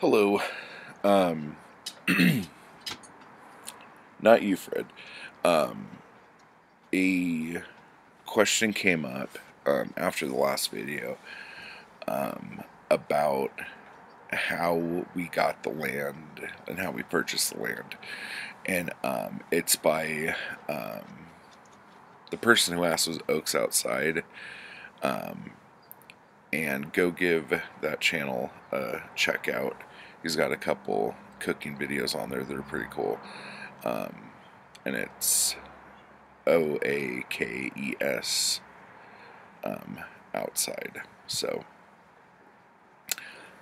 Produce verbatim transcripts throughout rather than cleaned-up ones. Hello. Um, not you, Fred. Um, a question came up um, after the last video um, about how we got the land and how we purchased the land. And um, it's by um, the person who asked was Oakes Outside. Um, and go give that channel a check out. He's got a couple cooking videos on there that are pretty cool. Um, and it's O A K E S um, Outside. So,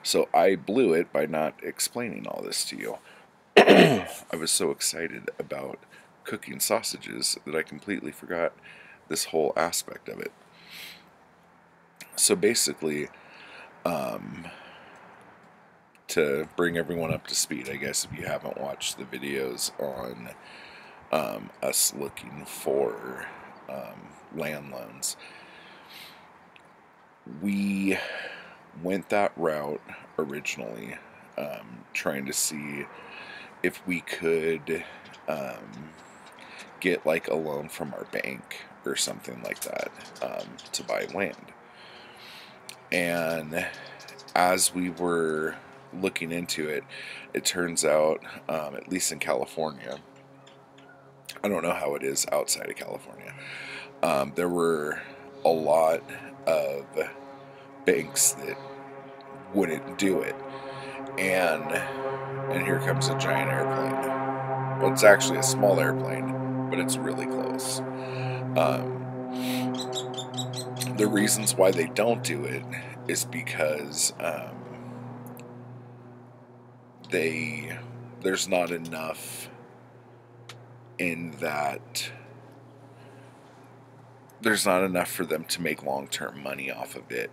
so I blew it by not explaining all this to you. I was so excited about cooking sausages that I completely forgot this whole aspect of it. So basically, um... to bring everyone up to speed, I guess, if you haven't watched the videos on um, us looking for um, land loans. We went that route originally, um, trying to see if we could um, get like a loan from our bank or something like that um, to buy land. And as we were looking into it, it turns out, um, at least in California, I don't know how it is outside of California, um, there were a lot of banks that wouldn't do it. And, and here comes a giant airplane. Well, it's actually a small airplane, but it's really close. Um, the reasons why they don't do it is because, um, They, there's not enough in that, there's not enough for them to make long-term money off of it,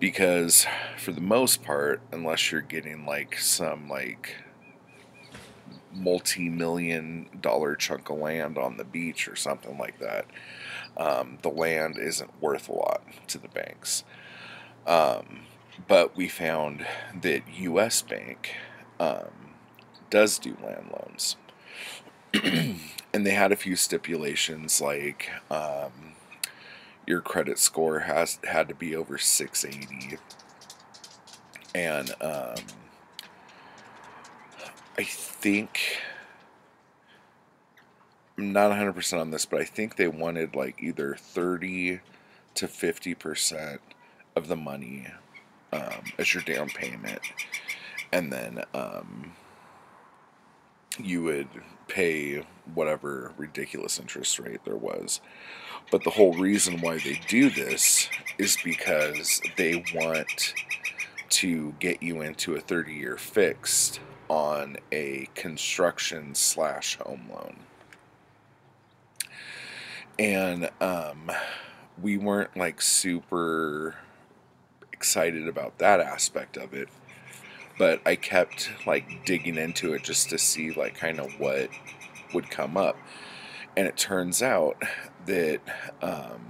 because for the most part, unless you're getting like some like multi-million dollar chunk of land on the beach or something like that, um, the land isn't worth a lot to the banks. Um, but we found that U S Bank Um, does do land loans. And they had a few stipulations, like um, your credit score has had to be over six eighty, and um, I think, I'm not one hundred percent on this, but I think they wanted like either thirty to fifty percent of the money um, as your down payment. And then um, you would pay whatever ridiculous interest rate there was. But the whole reason why they do this is because they want to get you into a thirty-year fixed on a construction slash home loan. And um, we weren't like super excited about that aspect of it. But I kept like digging into it just to see like kind of what would come up. And it turns out that um,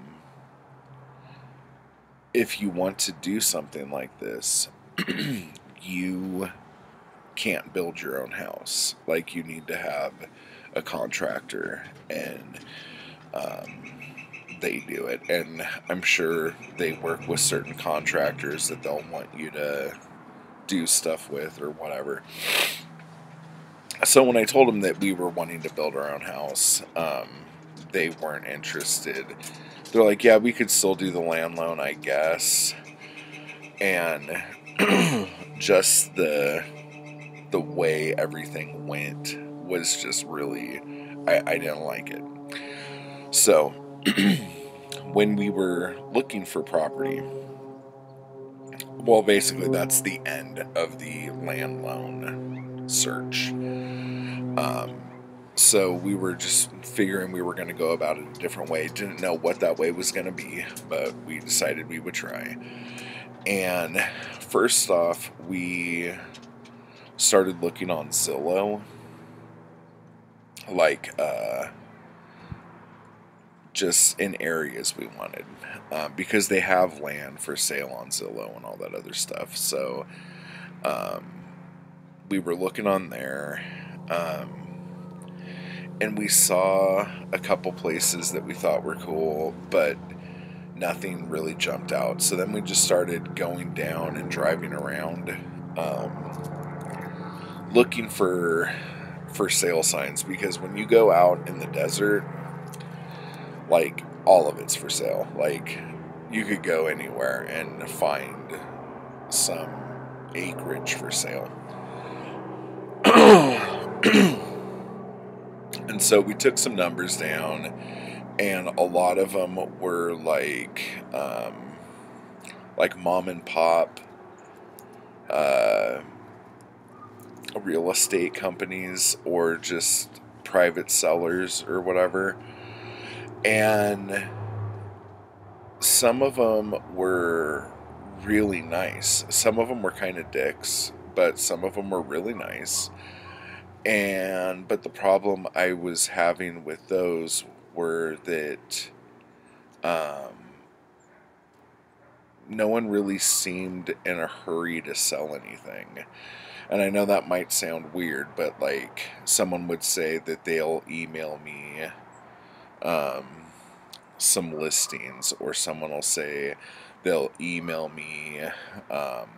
if you want to do something like this, you can't build your own house. Like, you need to have a contractor, and um, they do it. And I'm sure they work with certain contractors that they'll want you to do stuff with or whatever. So when I told them that we were wanting to build our own house, um, they weren't interested. They're like, yeah, we could still do the land loan, I guess. And just the the way everything went was just really, I, I didn't like it. So when we were looking for property, well, basically, that's the end of the land loan search. Um, so we were just figuring we were going to go about it a different way. Didn't know what that way was going to be, but we decided we would try. And first off, we started looking on Zillow. Like, uh... just in areas we wanted, um, because they have land for sale on Zillow and all that other stuff. So um, we were looking on there, um, and we saw a couple places that we thought were cool, but nothing really jumped out. So then we just started going down and driving around, um, looking for for sale signs, because when you go out in the desert, like, all of it's for sale. Like, you could go anywhere and find some acreage for sale. And so we took some numbers down, and a lot of them were like, um, like mom and pop, uh, real estate companies, or just private sellers or whatever. And some of them were really nice. Some of them were kind of dicks, but some of them were really nice. And, but the problem I was having with those were that, um, no one really seemed in a hurry to sell anything. And I know that might sound weird, but like, someone would say that they'll email me, um, some listings, or someone will say they'll email me, um,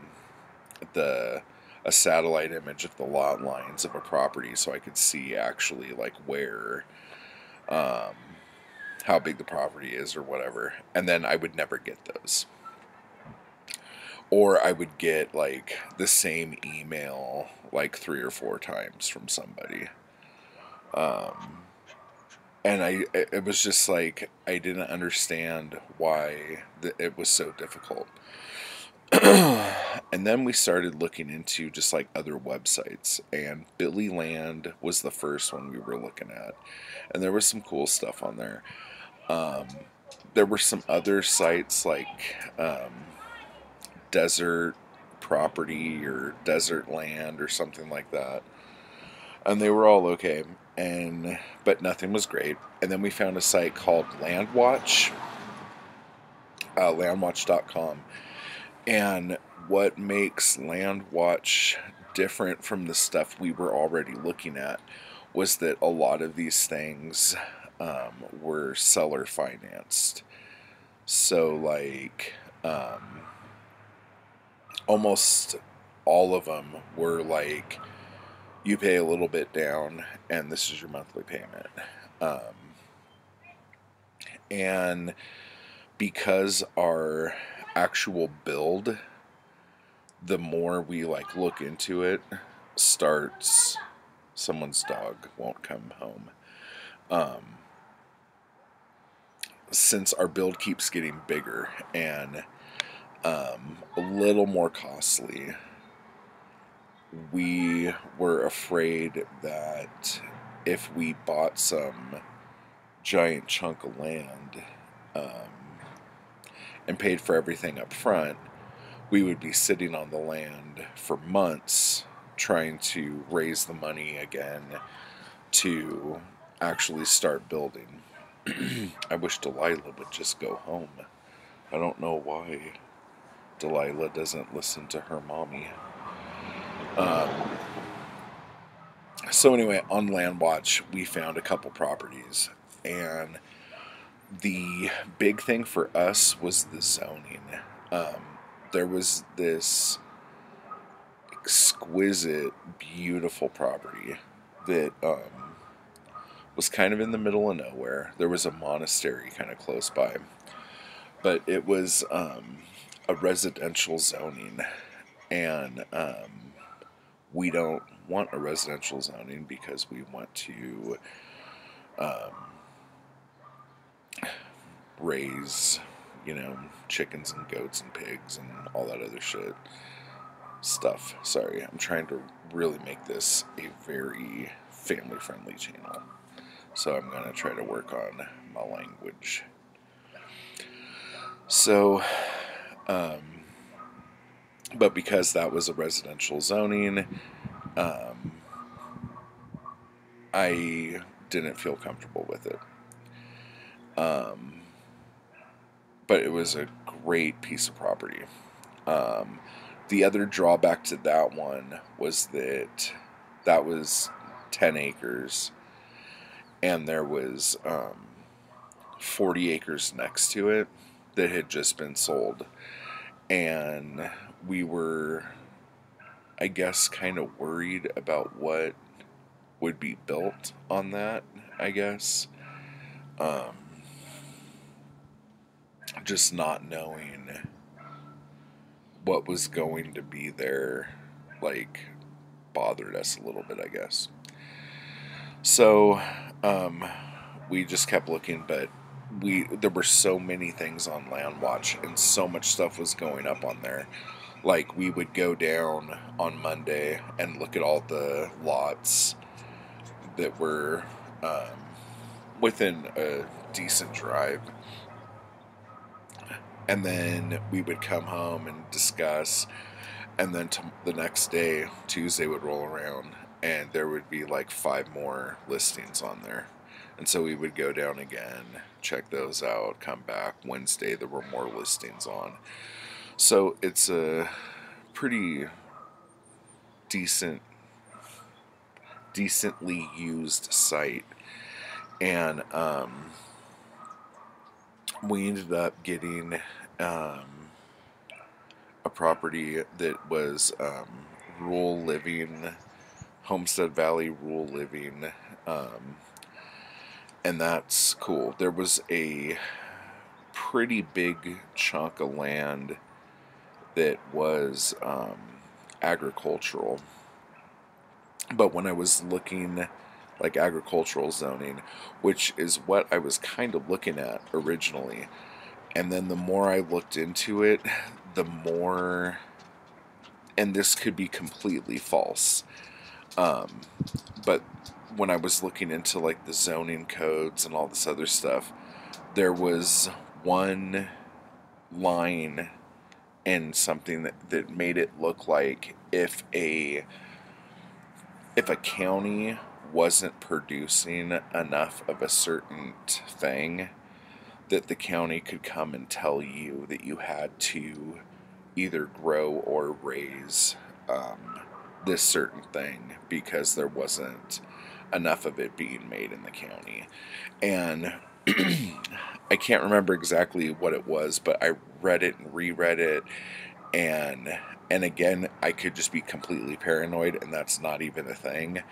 the, a satellite image of the lot lines of a property, so I could see actually like where, um, how big the property is or whatever. And then I would never get those. Or I would get like the same email like three or four times from somebody. Um, and I, it was just like, I didn't understand why th- it was so difficult. And then we started looking into just like other websites, and Billy Land was the first one we were looking at, and there was some cool stuff on there. Um, there were some other sites like, um, Desert Property or Desert Land or something like that, and they were all okay, and but nothing was great. And then we found a site called Landwatch, uh, landwatch dot com. And what makes Landwatch different from the stuff we were already looking at was that a lot of these things, um, were seller financed. So like, um, almost all of them were like, you pay a little bit down and this is your monthly payment. Um, and because our actual build, the more we like look into it, starts, someone's dog won't come home. Um, since our build keeps getting bigger and, um, a little more costly, we were afraid that if we bought some giant chunk of land, um, and paid for everything up front, we would be sitting on the land for months trying to raise the money again to actually start building. I wish Delilah would just go home. I don't know why Delilah doesn't listen to her mommy. Um, so anyway, on Landwatch, we found a couple properties, and the big thing for us was the zoning. Um, there was this exquisite, beautiful property that, um, was kind of in the middle of nowhere. There was a monastery kind of close by, but it was, um, a residential zoning, and, um, we don't want a residential zoning because we want to, um, raise, you know, chickens and goats and pigs and all that other shit stuff. Sorry, I'm trying to really make this a very family-friendly channel, so I'm gonna try to work on my language. So, um, but because that was a residential zoning, um, I didn't feel comfortable with it. Um, But it was a great piece of property. Um, The other drawback to that one was that that was ten acres and there was um, forty acres next to it that had just been sold, and we were, I guess, kind of worried about what would be built on that, I guess. Um, just not knowing what was going to be there, like, bothered us a little bit, I guess. So, um, we just kept looking, but we, there were so many things on Landwatch, and so much stuff was going up on there. Like, we would go down on Monday and look at all the lots that were um, within a decent drive, and then we would come home and discuss, and then t the next day, Tuesday, would roll around, and there would be like five more listings on there, and so we would go down again, check those out, come back. Wednesday, there were more listings on. So it's a pretty decent, decently used site, and um, we ended up getting um, a property that was um, rural living, Homestead Valley rural living, um, and that's cool. There was a pretty big chunk of land that was um, agricultural, but when I was looking, like, agricultural zoning, which is what I was kind of looking at originally, and then the more I looked into it, the more, and this could be completely false, um, but when I was looking into, like, the zoning codes and all this other stuff, there was one line and something that, that made it look like if a if a county wasn't producing enough of a certain thing, that the county could come and tell you that you had to either grow or raise um, this certain thing because there wasn't enough of it being made in the county. And I can't remember exactly what it was, but I read it and reread it, and and again, I could just be completely paranoid, and that's not even a thing,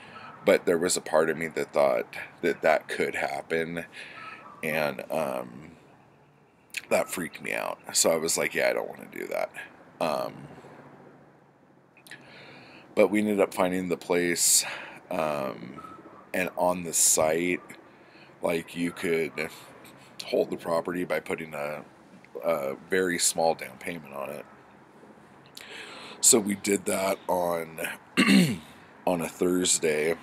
but there was a part of me that thought that that could happen, and um, that freaked me out. So I was like, yeah, I don't want to do that. Um, but we ended up finding the place, um, and on the site, like, you could hold the property by putting a, a very small down payment on it. So we did that on on a Thursday.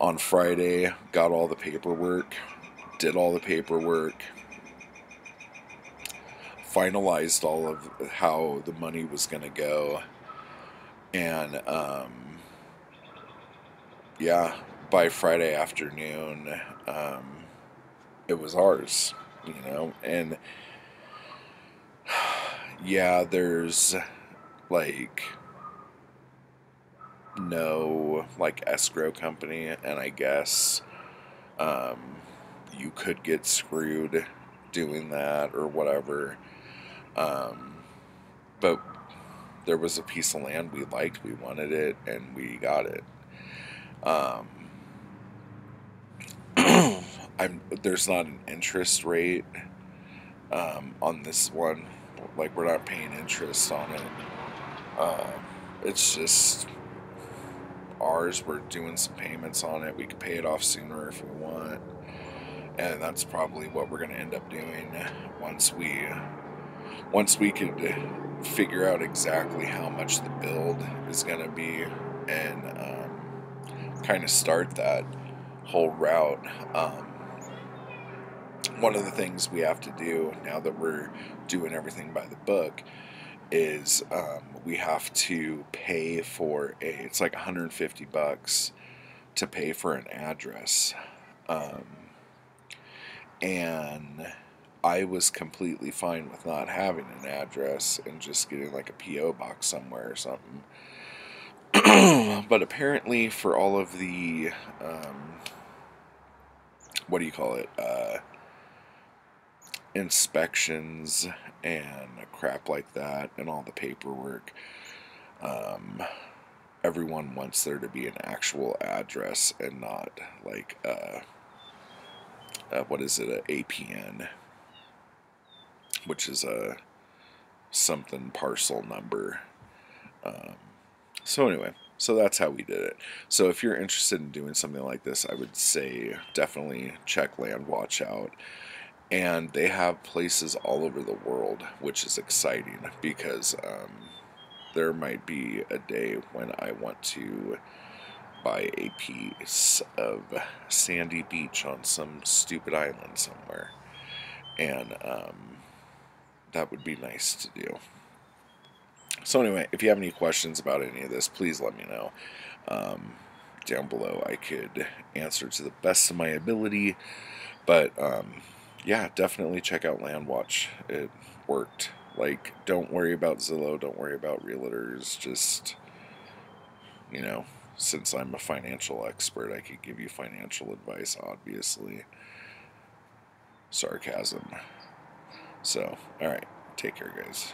On Friday, got all the paperwork, did all the paperwork, finalized all of how the money was going to go, and um, yeah, by Friday afternoon, um, it was ours, you know. And yeah, there's, like, no, like, escrow company, and I guess um, you could get screwed doing that or whatever, um, but there was a piece of land we liked, we wanted it, and we got it. um, I'm, there's not an interest rate um, on this one. Like, we're not paying interest on it. Um, it's just ours. We're doing some payments on it. We could pay it off sooner if we want, and that's probably what we're going to end up doing once we once we could figure out exactly how much the build is going to be, and um, kind of start that whole route. Um, One of the things we have to do now that we're doing everything by the book is um, we have to pay for a, it's like a hundred fifty bucks to pay for an address. Um, and I was completely fine with not having an address and just getting like a P O box somewhere or something. But apparently for all of the, um, what do you call it, uh, inspections and crap like that and all the paperwork, um, everyone wants there to be an actual address and not like, uh, uh what is it, an A P N, which is a something parcel number. Um, so anyway, so that's how we did it. So if you're interested in doing something like this, I would say definitely check Landwatch out. And they have places all over the world, which is exciting because um, there might be a day when I want to buy a piece of sandy beach on some stupid island somewhere. And um, that would be nice to do. So anyway, if you have any questions about any of this, please let me know. Um, down below, I could answer to the best of my ability. But um, yeah, definitely check out Landwatch. It worked. Like, don't worry about Zillow. Don't worry about realtors. Just, you know, since I'm a financial expert, I could give you financial advice, obviously. Sarcasm. So, all right. Take care, guys.